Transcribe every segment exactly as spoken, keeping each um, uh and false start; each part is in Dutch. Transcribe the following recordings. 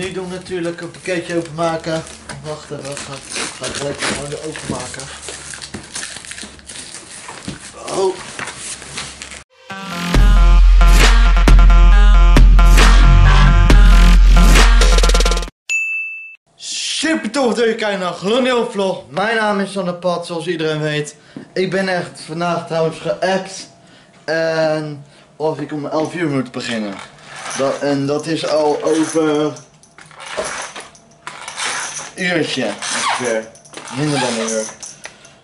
nu doen natuurlijk een pakketje openmaken. Wacht, dat ga ik gelijk gewoon openmaken. Oh. Super tof dat je kijkt naar een nieuwe vlog. Mijn naam is Sander Pat, zoals iedereen weet. Ik ben echt vandaag trouwens geappt. En of ik om elf uur moet beginnen. Dat, en dat is al over uurtje ongeveer. Minder dan een uur.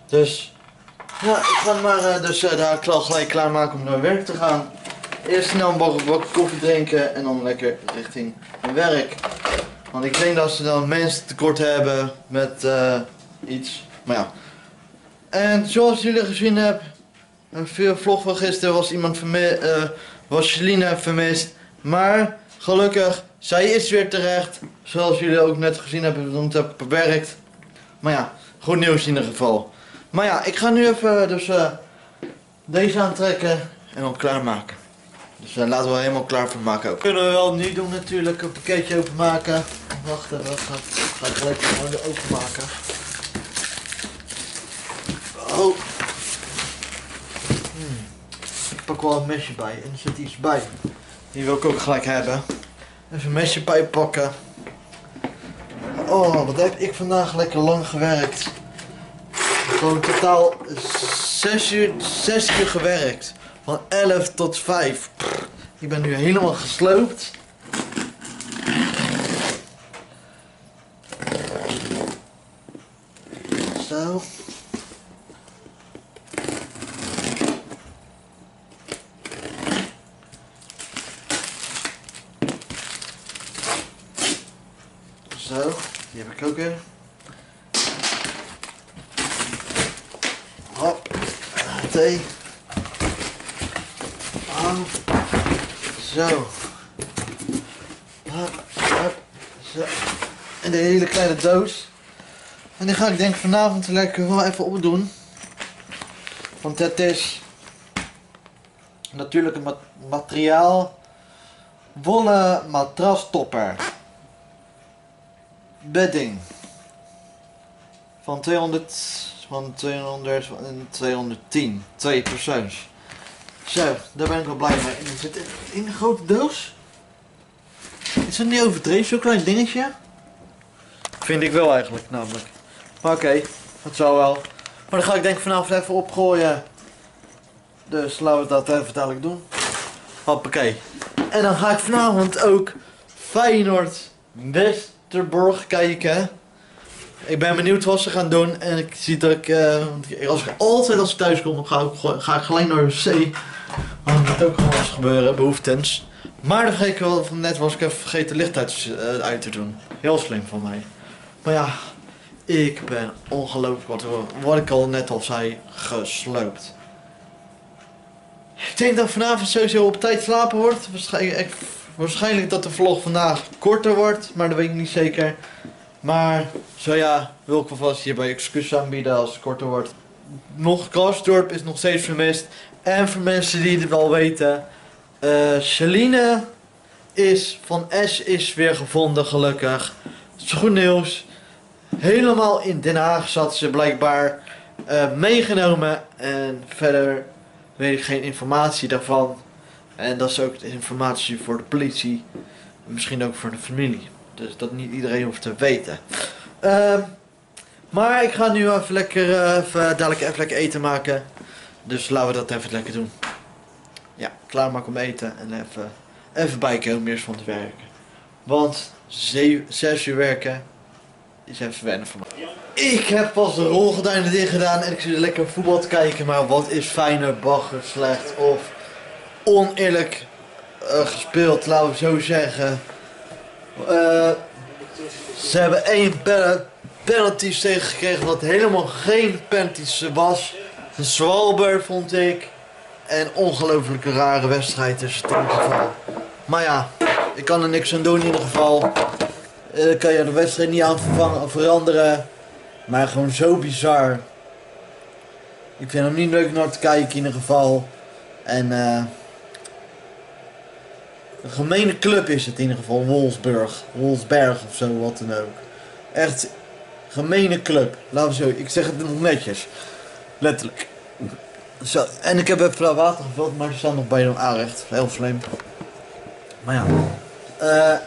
Dus ja, ik ga maar uh, dus, uh, daar gelijk klaarmaken om naar werk te gaan. Eerst snel een bak, bak koffie drinken en dan lekker richting mijn werk. Want ik denk dat ze dan mensen tekort hebben met uh, iets. Maar ja. En zoals jullie gezien hebben, een vlog van gisteren was iemand vermist, uh, was Jeline vermist. Maar gelukkig, zij is weer terecht. Zoals jullie ook net gezien hebben, want ik heb bewerkt. Maar ja, goed nieuws in ieder geval. Maar ja, ik ga nu even dus, uh, deze aantrekken en dan klaarmaken. Dus uh, laten we er helemaal klaar voor maken ook. Kunnen we wel nu doen natuurlijk, een pakketje openmaken. Wacht, dat ga, ga ik gelijk gewoon openmaken. Oh. Hmm. Ik pak wel een mesje bij en er zit iets bij. Die wil ik ook gelijk hebben. Even een mesje bij pakken. Oh, wat heb ik vandaag lekker lang gewerkt. Gewoon totaal zes uur gewerkt. Van elf tot vijf. Ik ben nu helemaal gesloopt. Zo. Zo, die heb ik ook weer. Hop, thee. Oh. Zo. Hop, hop, zo. En de hele kleine doos. En die ga ik denk vanavond lekker wel even opdoen. Want het is natuurlijk een mat materiaal wollen matrastopper. Bedding van tweehonderd, van tweehonderd en tweehonderdtien, twee persoons. Zo, daar ben ik wel blij mee. En er zit in een grote doos. Is dat niet overdreven, zo'n klein dingetje? Vind ik wel eigenlijk, namelijk. Maar oké, okay, dat zou wel. Maar dan ga ik denk vanavond even opgooien. Dus laten we dat even dadelijk doen. Hoppakee. En dan ga ik vanavond ook Feyenoord West Terborg kijken. Ik ben benieuwd wat ze gaan doen en ik zie dat ik, uh, als ik altijd als ik thuis kom, ga ik, ga ik gelijk naar de wc. Want het moet ook gewoon eens gebeuren, behoeftens. Maar dan vergeet ik wel van net was ik even vergeten licht uit, uh, uit te doen. Heel slim van mij. Maar ja, ik ben ongelooflijk wat, wat ik al net al zei, gesloopt. Ik denk dat vanavond sowieso op tijd slapen wordt. Waarschijnlijk. Ik, Waarschijnlijk dat de vlog vandaag korter wordt, maar dat weet ik niet zeker. Maar zo ja, wil ik alvast hierbij excuus aanbieden als het korter wordt. Nog Krasdorp is nog steeds vermist. En voor mensen die het wel weten, uh, Celine is van Esch is weer gevonden, gelukkig. Dat is goed nieuws. Helemaal in Den Haag zat ze blijkbaar uh, meegenomen. En verder weet ik geen informatie daarvan. En dat is ook informatie voor de politie. Misschien ook voor de familie. Dus dat niet iedereen hoeft te weten. Uh, maar ik ga nu even lekker, uh, even, dadelijk even lekker eten maken. Dus laten we dat even lekker doen. Ja, klaarmaken om eten. En even, even bijkomen eerst van het werken. Want zes uur werken is even wennen voor mij. Ik heb pas de rolgordijnen dicht gedaan. En ik zit lekker voetbal te kijken. Maar wat is fijner, bagger, slecht of... oneerlijk uh, gespeeld, laten we zo zeggen. Uh, ze hebben één penalty tegengekregen wat helemaal geen penalty was. Een zwalber vond ik. En ongelooflijk rare wedstrijd is het in ieder geval. Maar ja, ik kan er niks aan doen in ieder geval. Uh, kan je de wedstrijd niet aan vervangen of veranderen. Maar gewoon zo bizar. Ik vind hem niet leuk naar te kijken in ieder geval. En uh, Een gemene club is het in ieder geval, Wolfsburg, Wolfsberg of zo, wat dan ook. Echt, gemene club. Laten we zo, ik zeg het nog netjes. Letterlijk. Zo, en ik heb even flauw water gevuld, maar ze staan nog bij hem aanrecht. Heel slim. Maar ja. Uh,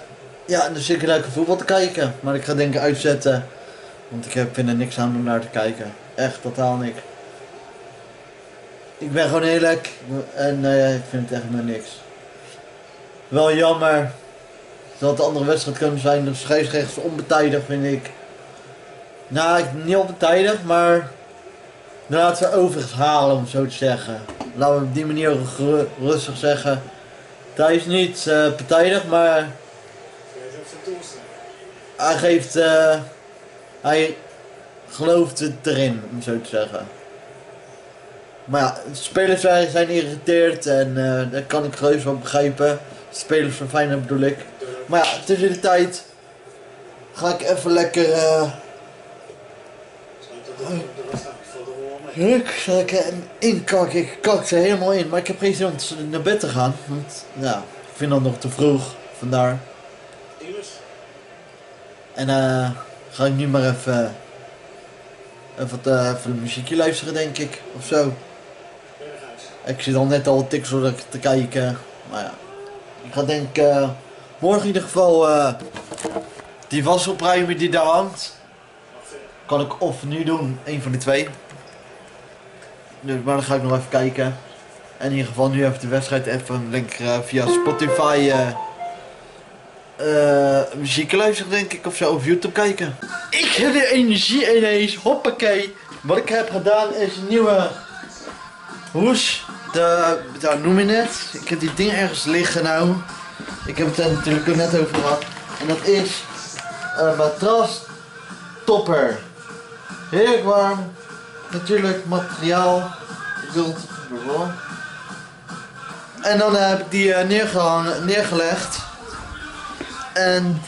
ja, dus ik leuk voetbal te kijken. Maar ik ga denk ik uitzetten. Want ik vind er niks aan om naar te kijken. Echt, totaal niks. Ik ben gewoon eerlijk. En nou ja, ik vind het echt maar niks. Wel jammer. Dat de andere wedstrijd kunnen zijn. De scheidsrechters onbetijdig, vind ik. Nou, niet onbetijdig, maar... laten we overigens halen, om zo te zeggen. Laten we op die manier rustig zeggen. Hij is niet uh, partijdig, maar... Hij geeft... Uh, hij gelooft het erin, om zo te zeggen. Maar ja, de spelers zijn geïrriteerd en uh, daar kan ik reus van begrijpen. De spelers van Feyenoord bedoel ik. Maar ja, tussen de tijd... ga ik even lekker... Uh, Ruk, dat ik hem inkak, ik kak ze helemaal in, maar ik heb geen zin om naar bed te gaan, want ja, ik vind dat nog te vroeg, vandaar. En uh, ga ik nu maar even, even, uh, even een muziekje luisteren denk ik, of zo. Ik zit al net al wat tiks door te kijken, maar ja. Ik ga denk ik uh, morgen in ieder geval uh, die wasselpruimen die daar hangt, kan ik of nu doen, een van de twee. Dus, maar dan ga ik nog even kijken. En in ieder geval nu even de wedstrijd even lekker uh, via Spotify uh, uh, muziek luisteren denk ik ofzo, of YouTube kijken. Ik heb de energie ineens, hoppakee. Wat ik heb gedaan is een nieuwe hoes. De, daar noem je net. Ik heb die ding ergens liggen nou. Ik heb het er natuurlijk ook net over gehad. En dat is een matras topper. Heerlijk warm. Natuurlijk materiaal, bedoeld, en dan heb ik die uh, neergehangen, neergelegd. En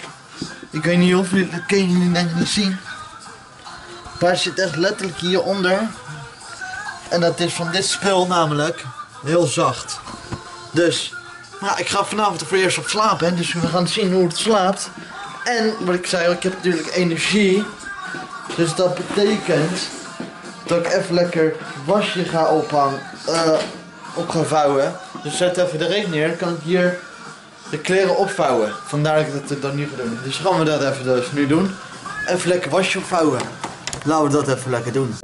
ik weet niet of jullie dat kunnen jullie denk ik niet zien. Maar zit echt letterlijk hieronder. En dat is van dit spul namelijk heel zacht. Dus, nou, ik ga vanavond voor eerst op slapen, dus we gaan zien hoe het slaapt. En wat ik zei, ik heb natuurlijk energie. Dus dat betekent dat ik even lekker wasje ga ophangen, uh, op gaan vouwen. Dus zet even de reet neer, dan kan ik hier de kleren opvouwen. Vandaar dat ik dat dan nu ga doen. Dus gaan we dat even dus nu doen. Even lekker wasje opvouwen. Laten we dat even lekker doen.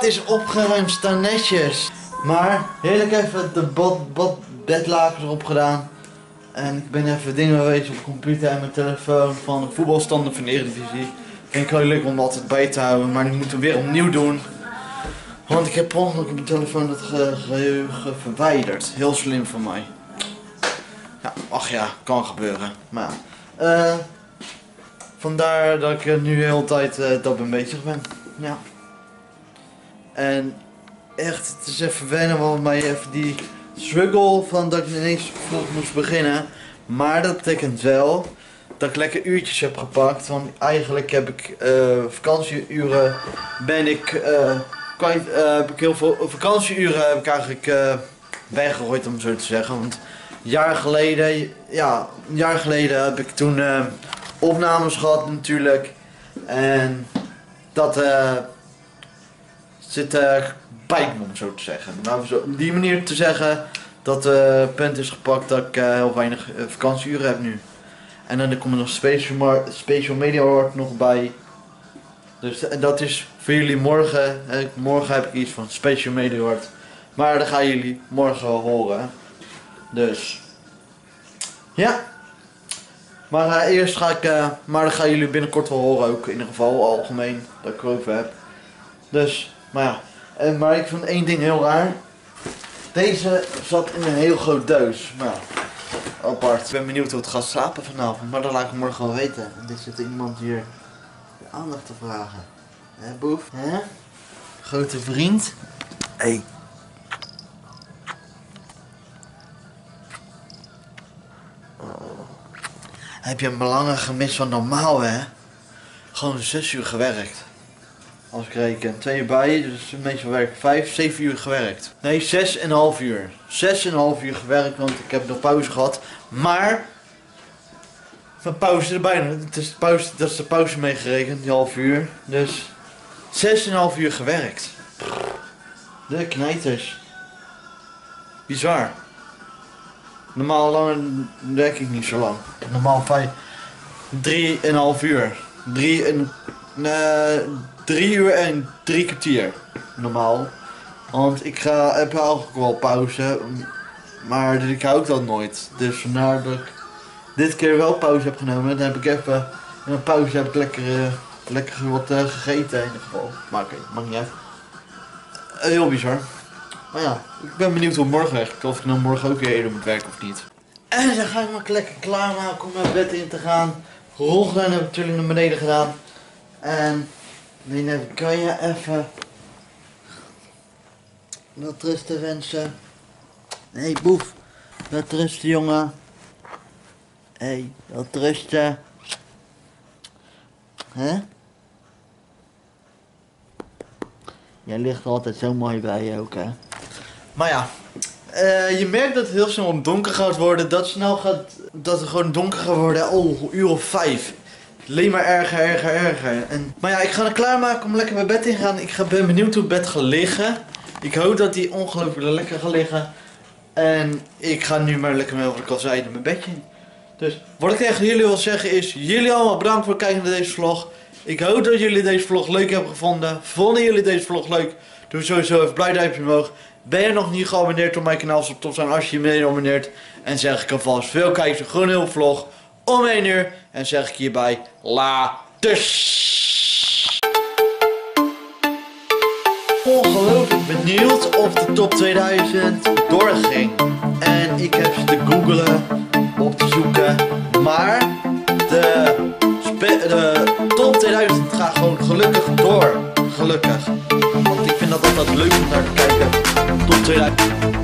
Is opgeruimd, staan netjes. Maar heerlijk even de bad, bad, bedlaken erop gedaan. En ik ben even dingen bezig op de computer en mijn telefoon van de voetbalstanden van de Eredivisie. Vind ik heel leuk om altijd bij te houden, maar nu moeten we weer opnieuw doen. Want ik heb ongeluk op mijn telefoon dat geheugen verwijderd. Heel slim van mij. Ja, ach ja, kan gebeuren. Maar uh, vandaar dat ik nu de hele tijd uh, dat ben bezig ben. Ja. En echt, het is even wennen, want mij even die struggle van dat ik ineens vroeg moest beginnen. Maar dat betekent wel dat ik lekker uurtjes heb gepakt. Want eigenlijk heb ik uh, vakantieuren ben ik, uh, kwijt, uh, heb ik heel veel vakantieuren heb ik eigenlijk uh, weggegooid, om zo te zeggen. Want een jaar geleden, ja, een jaar geleden heb ik toen uh, opnames gehad natuurlijk. En dat... Uh, zit uh, bij me, om zo te zeggen. Nou, zo, op die manier te zeggen dat het uh, punt is gepakt dat ik uh, heel weinig uh, vakantieuren heb nu. En dan komt er nog special, special Media Award nog bij. Dus uh, dat is voor jullie morgen. Uh, morgen heb ik iets van Special Media Award. Maar dat gaan jullie morgen wel horen. Dus ja. Maar uh, eerst ga ik, uh, maar dat gaan jullie binnenkort wel horen ook, in ieder geval algemeen, dat ik erover heb. Dus, maar ja, en, maar ik vond één ding heel raar. Deze zat in een heel groot doos, maar ja, apart. Ik ben benieuwd hoe het gaat slapen vanavond, maar dat laat ik morgen wel weten. En dit zit iemand hier de aandacht te vragen. Hé boef? Hè? Grote vriend? Hé. Hey. Heb je een belangen gemist van normaal, hè? Gewoon zes uur gewerkt. Als ik reken. Twee uur bij, dus meestal werk ik vijf, zeven uur gewerkt. Nee, zes en een half uur. Zes en een half uur gewerkt, want ik heb nog pauze gehad. Maar mijn pauze erbij. Het is de pauze, dat is de pauze meegerekend, die half uur. Dus zes en een half uur gewerkt. De knijters. Bizar. Normaal lang werk ik niet zo lang. Normaal vijf, drie en een half uur. Drie en, uh, drie uur en drie kwartier. Normaal. Want ik ga, heb eigenlijk wel pauze. Maar ik hou dat nooit. Dus vandaar dat ik dit keer wel pauze heb genomen. Dan heb ik even, in een pauze heb ik lekker, uh, lekker wat uh, gegeten in ieder geval. Maar oké, okay, maakt niet uit. Uh, heel bizar. Maar ja, ik ben benieuwd hoe morgen werkt. Of ik nou morgen ook weer eerder moet werken of niet. En dan ga ik me lekker klaarmaken om mijn bed in te gaan. Rolgordijn heb ik natuurlijk naar beneden gedaan. En dan kan je even wat rusten wensen. Hé hey, boef, wat rusten jongen. Hé, hey, wat rusten. Hè? Huh? Jij ligt altijd zo mooi bij je ook, hè? Maar ja, uh, je merkt dat het heel snel donker gaat worden, dat snel gaat, dat het gewoon donker gaat worden, oh, een uur of vijf. Alleen maar erger, erger, erger. En, maar ja, ik ga het klaarmaken om lekker mijn bed in te gaan. Ik ga, ben benieuwd hoe het bed gaat liggen. Ik hoop dat die ongelooflijk lekker gaat liggen. En ik ga nu maar lekker mee over de kalzijn in mijn bedje. Dus wat ik tegen jullie wil zeggen is, jullie allemaal bedankt voor het kijken naar deze vlog. Ik hoop dat jullie deze vlog leuk hebben gevonden. Vonden jullie deze vlog leuk? Doe sowieso even blij duimpje omhoog. Ben je nog niet geabonneerd op mijn kanaal? Stop zijn als je je mee abonneert. En zeg ik alvast veel kijkers, gewoon heel vlog om één uur. En zeg ik hierbij laters. Ongelooflijk benieuwd of de top tweeduizend doorging. En ik heb ze te googlen, op te zoeken. Maar de, de top tweeduizend gaat gewoon gelukkig door. Gelukkig. Want ik vind dat altijd leuk om naar te kijken. Tot tweeduizend.